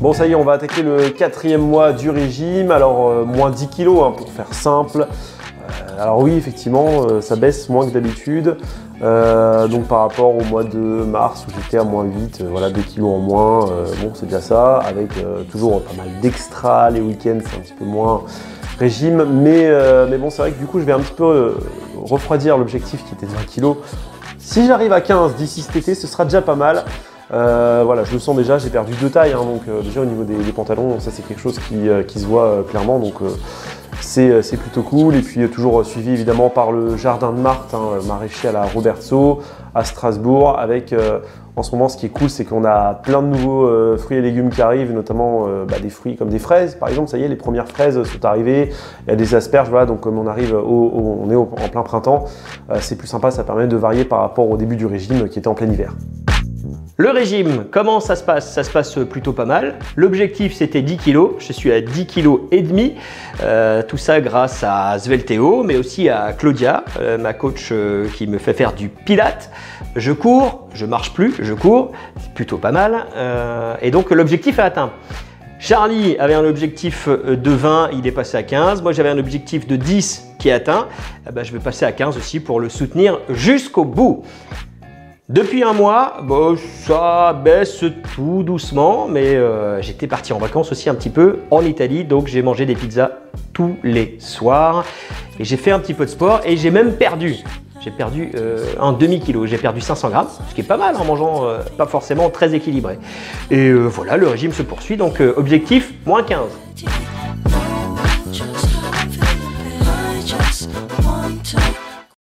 Bon, ça y est, on va attaquer le 4e mois du régime. Alors, moins 10 kilos hein, pour faire simple. Alors oui, effectivement, ça baisse moins que d'habitude. Donc par rapport au mois de mars où j'étais à moins 8, voilà, 2 kilos en moins. Bon, c'est déjà ça, avec toujours pas mal d'extra les week-ends, c'est un petit peu moins régime. Mais bon, c'est vrai que du coup, je vais un petit peu refroidir l'objectif qui était de 20 kilos. Si j'arrive à 15 d'ici cet été, ce sera déjà pas mal. Voilà, je le sens déjà, j'ai perdu 2 tailles, hein, donc déjà au niveau des pantalons, ça c'est quelque chose qui se voit clairement, donc c'est plutôt cool. Et puis toujours suivi évidemment par le Jardin de Marthe, hein, maraîcher à la Robertsau, à Strasbourg, avec en ce moment ce qui est cool, c'est qu'on a plein de nouveaux fruits et légumes qui arrivent, notamment des fruits comme des fraises par exemple. Ça y est, les premières fraises sont arrivées, il y a des asperges, voilà, donc comme on arrive en plein printemps, c'est plus sympa, ça permet de varier par rapport au début du régime qui était en plein hiver. Le régime, comment ça se passe? Ça se passe plutôt pas mal. L'objectif, c'était 10 kg. Je suis à 10,5 kg. Tout ça grâce à Svelteo, mais aussi à Claudia, ma coach qui me fait faire du pilate. Je cours, je marche plus, je cours. C'est plutôt pas mal. Et donc, l'objectif est atteint. Charly avait un objectif de 20, il est passé à 15. Moi, j'avais un objectif de 10 qui est atteint. Eh ben, je vais passer à 15 aussi pour le soutenir jusqu'au bout. Depuis un mois, bon, ça baisse tout doucement, mais j'étais parti en vacances aussi un petit peu en Italie, donc j'ai mangé des pizzas tous les soirs et j'ai fait un petit peu de sport et j'ai même perdu. J'ai perdu un demi-kilo, j'ai perdu 500 grammes, ce qui est pas mal en mangeant pas forcément très équilibré. Et voilà, le régime se poursuit, donc objectif, moins 15.